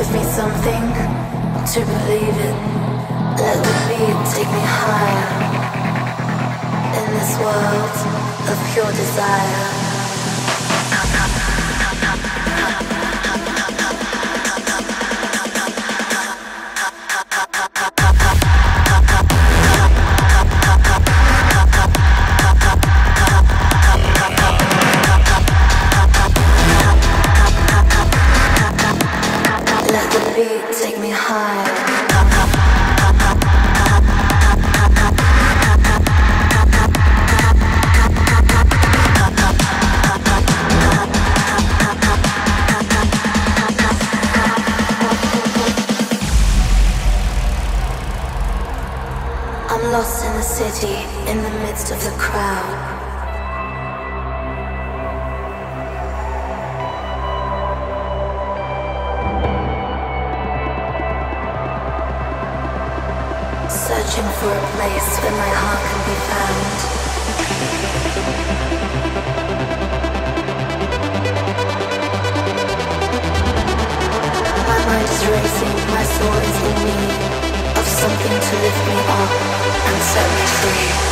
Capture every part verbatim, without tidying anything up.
Give me something to believe in. Let the beat take me higher in this world of pure desire. Take me higher. I'm lost in the city, in the midst of the crowd. Searching for a place where my heart can be found. My mind is racing, my soul is in need of something to lift me up and set me free.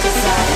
Desire.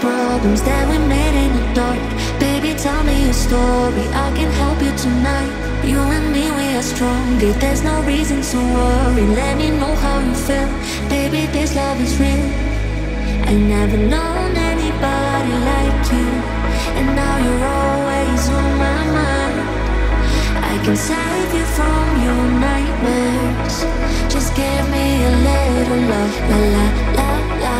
problems that we made in the dark. Baby, tell me your story, I can help you tonight. You and me, we are stronger, there's no reason to worry. Let me know how you feel, baby, this love is real. I never known anybody like you, and now you're always on my mind. I can save you from your nightmares, just give me a little love, la la la la.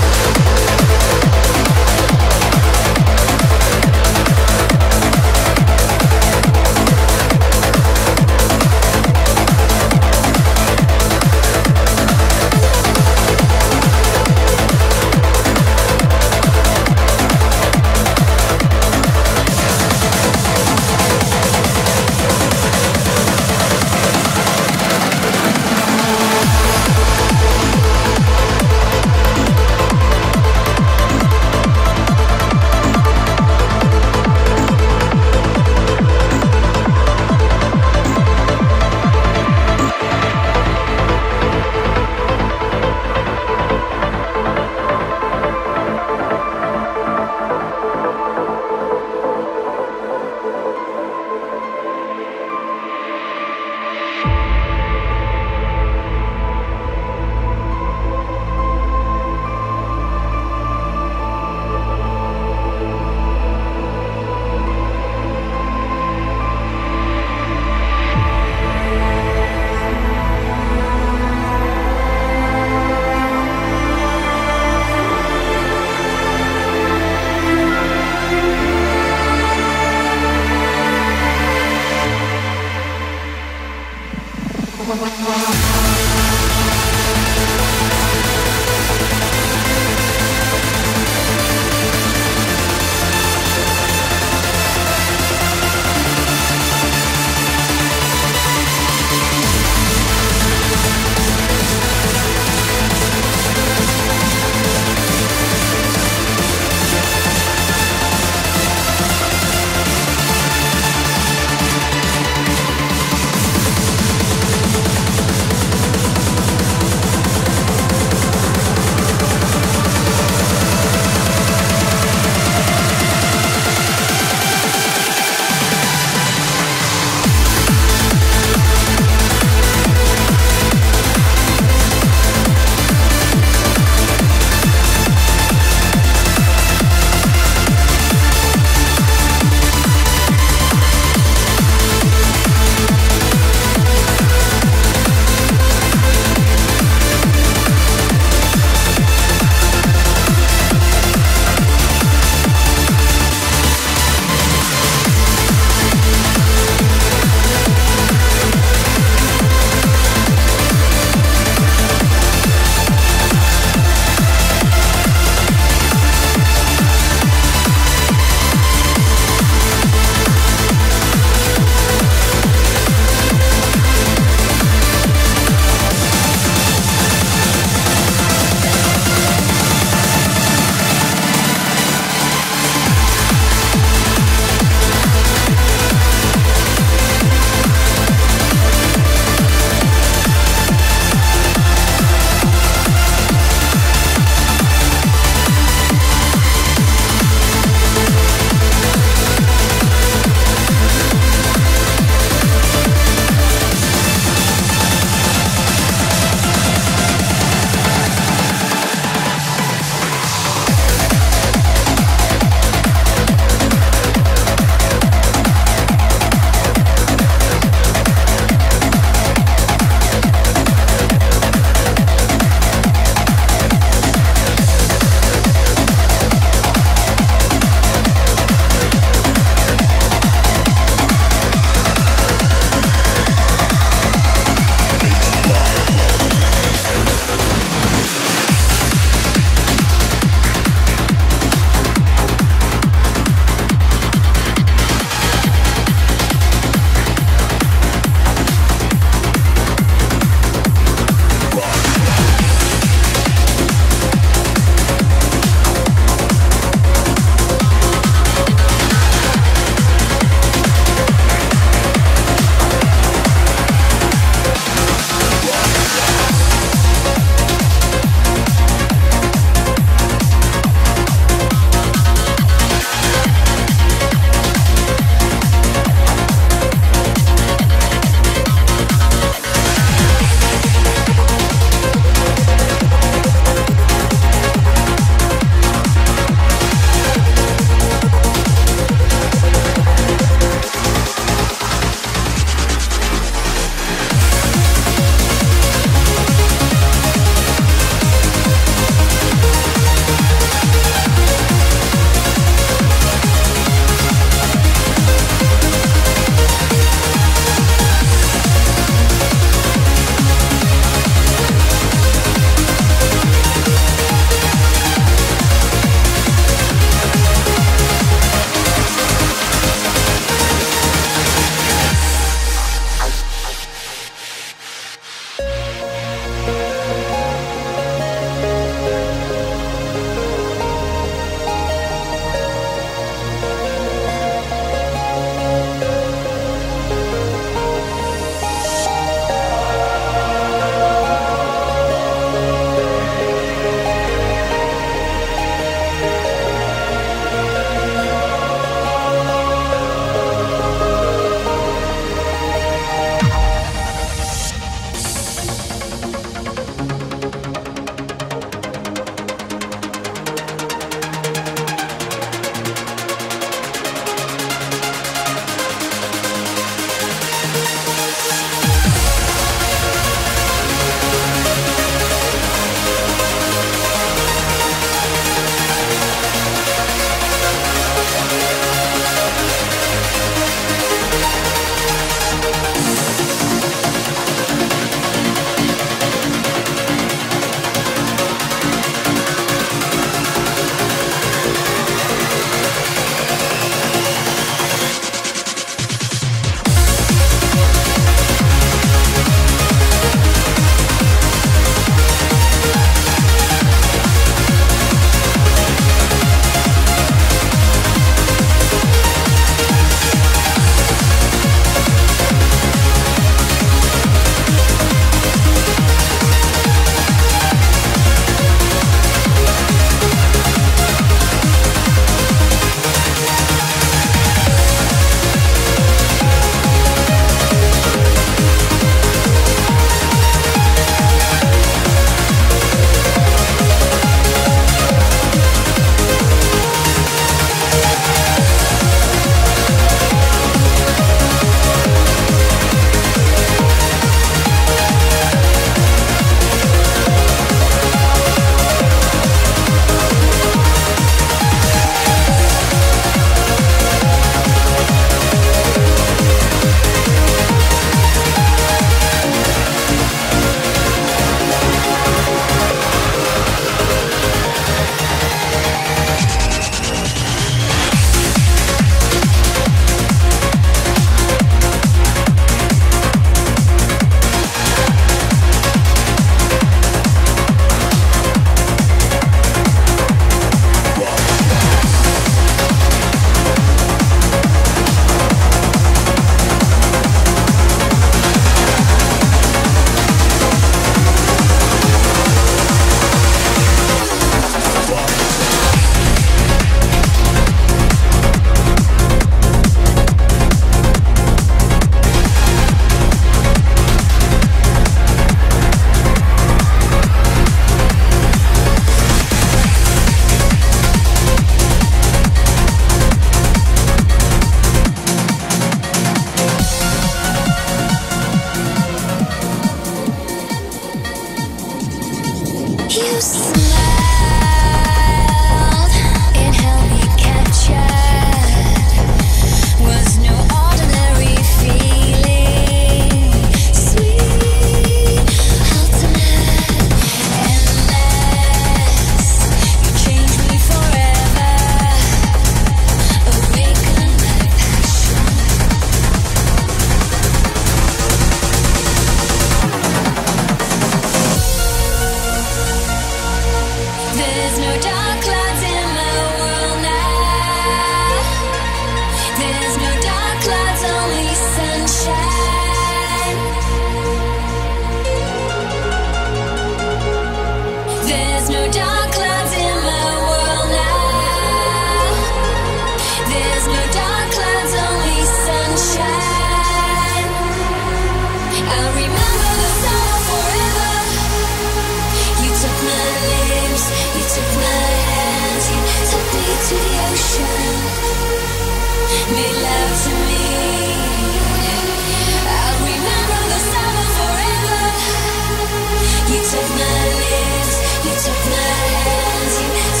Took my hands, you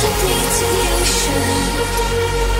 took me to the ocean.